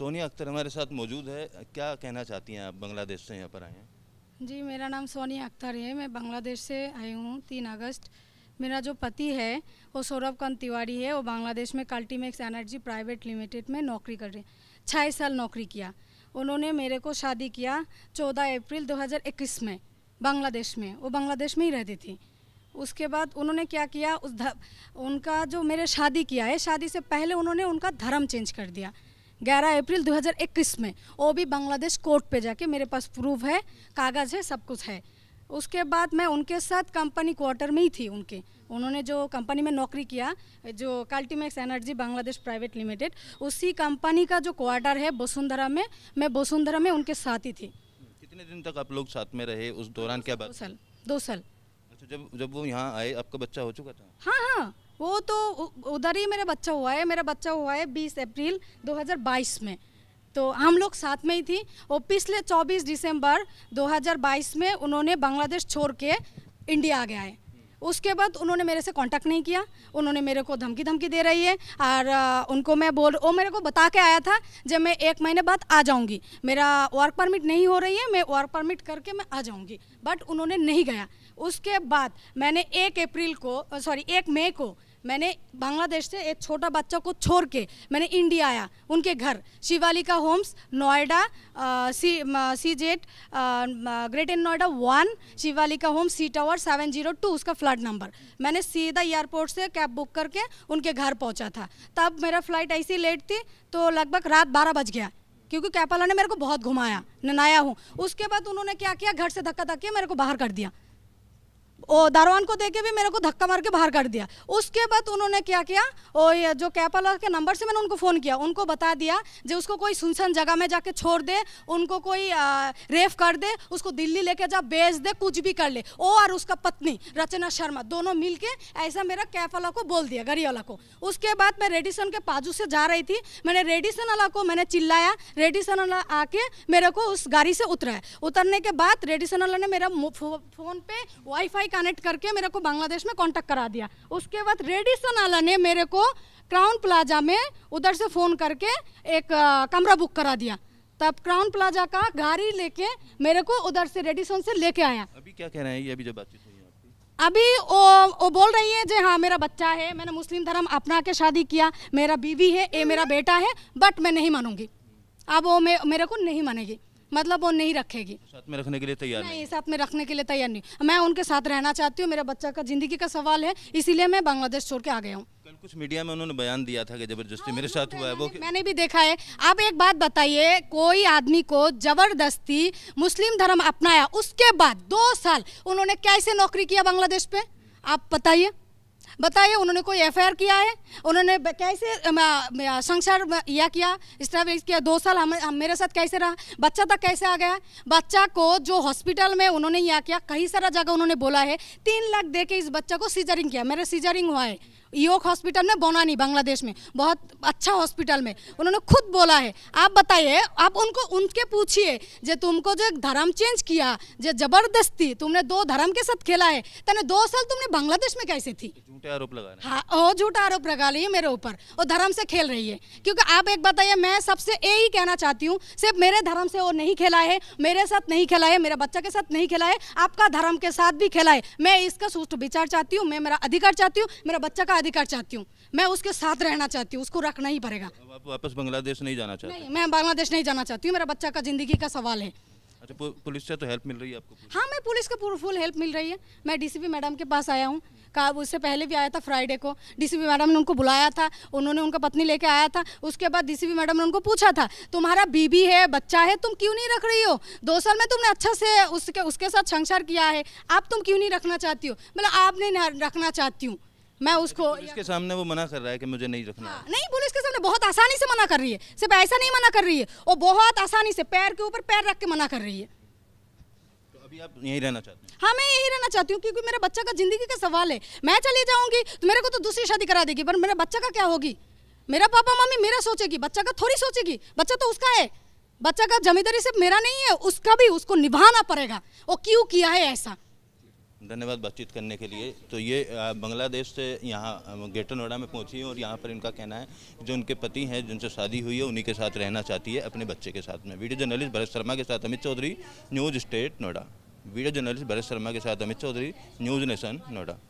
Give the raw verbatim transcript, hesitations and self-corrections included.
सोनिया अख्तर हमारे साथ मौजूद है। क्या कहना चाहती हैं आप? बांग्लादेश से यहाँ पर आए हैं। जी, मेरा नाम सोनिया अख्तर है, मैं बांग्लादेश से आई हूँ तीन अगस्त। मेरा जो पति है वो सौरभकांत तिवारी है, वो बांग्लादेश में कल्टीमेक्स एनर्जी प्राइवेट लिमिटेड में नौकरी कर रहे हैं। छः साल नौकरी किया उन्होंने। मेरे को शादी किया चौदह अप्रैल दो हज़ार इक्कीस में बांग्लादेश में। वो बांग्लादेश में ही रहती थी। उसके बाद उन्होंने क्या किया, उस उनका जो मेरे शादी किया है, शादी से पहले उन्होंने उनका धर्म चेंज कर दिया ग्यारह अप्रैल दो हज़ार इक्कीस में। वो भी बांग्लादेश कोर्ट पे जाके, मेरे पास प्रूफ है, कागज़ है, सब कुछ है। उसके बाद मैं उनके साथ कंपनी क्वार्टर में ही थी उनके। उन्होंने जो कंपनी में नौकरी किया, जो Cultimex energy Bangladesh private limited, उसी कंपनी का जो क्वार्टर है वसुंधरा में, मैं वसुंधरा में उनके साथ ही थी। कितने दिन तक आप लोग साथ में रहे? उस दौरान क्या बात? दो साल दो साल। अच्छा, जब जब वो यहाँ आए आपका बच्चा हो चुका था? हाँ हाँ, वो तो उधर ही मेरा बच्चा हुआ है। मेरा बच्चा हुआ है बीस अप्रैल दो हज़ार बाईस में, तो हम लोग साथ में ही थी। वो पिछले चौबीस दिसंबर दो हज़ार बाईस में उन्होंने बांग्लादेश छोड़ के इंडिया आ गया है। उसके बाद उन्होंने मेरे से कांटेक्ट नहीं किया। उन्होंने मेरे को धमकी धमकी दे रही है। और उनको मैं बोल, वो मेरे को बता के आया था जब मैं एक महीने बाद आ जाऊंगी, मेरा वर्क परमिट नहीं हो रही है, मैं वर्क परमिट करके मैं आ जाऊंगी, बट उन्होंने नहीं गया। उसके बाद मैंने एक अप्रैल को सॉरी एक मई को मैंने बांग्लादेश से एक छोटा बच्चा को छोड़ के मैंने इंडिया आया उनके घर, Shivalika Holmes, Noida C C jet Greater Noida one, Shivalika Homes C tower seven zero two, उसका फ्लाइट नंबर। मैंने सीधा एयरपोर्ट से कैब बुक करके उनके घर पहुंचा था। तब मेरा फ्लाइट ऐसी लेट थी, तो लगभग रात बारह बज गया, क्योंकि कैब वाला ने मेरे को बहुत घुमाया, ननाया हूँ। उसके बाद उन्होंने क्या किया, घर से धक्का धक्के मेरे को बाहर कर दिया। ओ दारवान को देके भी मेरे को धक्का मार के बाहर कर दिया। उसके बाद उन्होंने क्या किया, और ये जो कैब वाला के नंबर से मैंने उनको फ़ोन किया, उनको बता दिया जो उसको कोई सुनसान जगह में जाके छोड़ दे, उनको कोई आ, रेफ कर दे, उसको दिल्ली लेके जा, बेच दे, कुछ भी कर ले। ओ और उसका पत्नी रचना शर्मा दोनों मिल के ऐसा मेरा कैब वाला को बोल दिया, गाड़ी वाला को। उसके बाद मैं रेडिसन के बाजू से जा रही थी, मैंने रेडिसन वाला को मैंने चिल्लाया, रेडिसन वाला आके मेरे को उस गाड़ी से उतराया। उतरने के बाद रेडिसन वाला ने मेरा फ़ोन पे वाईफाई कनेक्ट करके मेरे को बांग्लादेश में कांटेक्ट करा दिया। उसके बाद रेडिसन वाला ने मेरे को क्राउन प्लाजा में उधर से फ़ोन करके एक आ, कमरा बुक करा दिया। तब क्राउन प्लाजा का गाड़ी लेके मेरे को उधर से रेडिसन से लेके आया। अभी क्या कह रहे हैं ये? अभी जो बातचीत हुई अभी ओ, ओ बोल रही है जो हाँ मेरा बच्चा है, मैंने मुस्लिम धर्म अपना के शादी किया, मेरा बीवी है, ये मेरा बेटा है, बट मैं नहीं मानूंगी। अब वो मे, मेरे को नहीं मानेगी, मतलब वो नहीं रखेगी, साथ में रखने के लिए तैयार नहीं, साथ में रखने के लिए तैयार नहीं। मैं उनके साथ रहना चाहती हूँ, मेरा बच्चा का जिंदगी का सवाल है, इसीलिए मैं बांग्लादेश छोड़ के आ गया हूँ। कल कुछ मीडिया में उन्होंने बयान दिया था कि जबरदस्ती मेरे साथ हुआ है, वो मैंने भी देखा है। आप एक बात बताइए, कोई आदमी को जबरदस्ती मुस्लिम धर्म अपनाया, उसके बाद दो साल उन्होंने कैसे नौकरी किया बांग्लादेश पे, आप बताइए बताइए। उन्होंने कोई एफ आई आर किया है? उन्होंने कैसे संसार यह किया, स्ट्रैवेज किया? दो साल हम, हम मेरे साथ कैसे रहा? बच्चा तक कैसे आ गया? बच्चा को जो हॉस्पिटल में उन्होंने यह किया, कई सारा जगह उन्होंने बोला है तीन लाख देके इस बच्चा को सीजरिंग किया। मेरा सीजरिंग हुआ है योग हॉस्पिटल में, बोनानी, बांग्लादेश में, बहुत अच्छा हॉस्पिटल में, उन्होंने खुद बोला है। आप बताइए, आप उनको उनके पूछिए जो तुमको जो धर्म चेंज किया, जो जबरदस्ती तुमने दो धर्म के साथ खेला है, तने दो साल तुमने बांग्लादेश में कैसे थी? झूठे आरोप लगा रहे हैं। हाँ, वो झूठा आरोप लगा रही है मेरे ऊपर, वो धर्म से खेल रही है। क्योंकि आप एक बताइए, मैं सबसे यही कहना चाहती हूँ, सिर्फ मेरे धर्म से वो नहीं खेला है, मेरे साथ नहीं खेला है, मेरे बच्चा के साथ नहीं खेला है, आपका धर्म के साथ भी खेला है। मैं इसका सुष्ट विचार चाहती हूँ, मैं मेरा अधिकार चाहती हूँ, मेरा बच्चा का अधिकार चाहती हूँ, मैं उसके साथ रहना चाहती हूँ, उसको रखना ही पड़ेगा। आप वापस बांग्लादेश नहीं जाना चाहती? नहीं, मैं बांग्लादेश नहीं जाना चाहती हूँ, मेरा बच्चा का जिंदगी का सवाल है। अच्छा, पुलिस से तो हेल्प मिल रही है आपको? हाँ, मैं पुलिस को फुल हेल्प मिल रही है। मैं डीसीपी मैडम के पास आया हूँ, कहा उससे पहले भी आया था, फ्राइडे को डीसीपी मैडम ने उनको बुलाया था, उन्होंने उनका पत्नी लेके आया था। उसके बाद डीसीपी मैडम ने उनको पूछा था, तुम्हारा बीबी है, बच्चा है, तुम क्यों नहीं रख रही हो? दो साल में तुमने अच्छा से उसके उसके साथ संसार किया है, आप तुम क्यों नहीं रखना चाहती हो? मतलब आप नहीं रखना चाहती हूँ मैं उसको। पुलिस के सामने वो मना कर रहा है कि मुझे नहीं रखना। हाँ, नहीं, पुलिस के सामने बहुत आसानी से मना कर रही है, सिर्फ ऐसा नहीं मना कर रही है, वो बहुत आसानी से पैर के ऊपर पैर रख के मना कर रही है। तो अभी आप यहीं रहना चाहते हैं? हाँ, मैं यहीं रहना चाहती हूँ, क्योंकि मेरे बच्चा का जिंदगी का सवाल है। मैं चली जाऊँगी तो मेरे को तो दूसरी शादी करा देगी, पर मेरे बच्चा का क्या होगी? मेरा पापा मम्मी मेरा सोचेगी, बच्चा का थोड़ी सोचेगी। बच्चा तो उसका है, बच्चा का जमींदारी सिर्फ मेरा नहीं है, उसका भी, उसको निभाना पड़ेगा। वो क्यों किया है ऐसा? धन्यवाद बातचीत करने के लिए। तो ये बांग्लादेश से यहाँ ग्रेटर नोएडा में पहुँची है और यहाँ पर इनका कहना है जो उनके पति हैं जिनसे शादी हुई है उन्हीं के साथ रहना चाहती है अपने बच्चे के साथ में। वीडियो जर्नलिस्ट भरत शर्मा के साथ Amit Chaudhary, news state Noida. Video journalist Bharat Sharma के साथ अमित चौधरी, न्यूज़ नेशन नोएडा।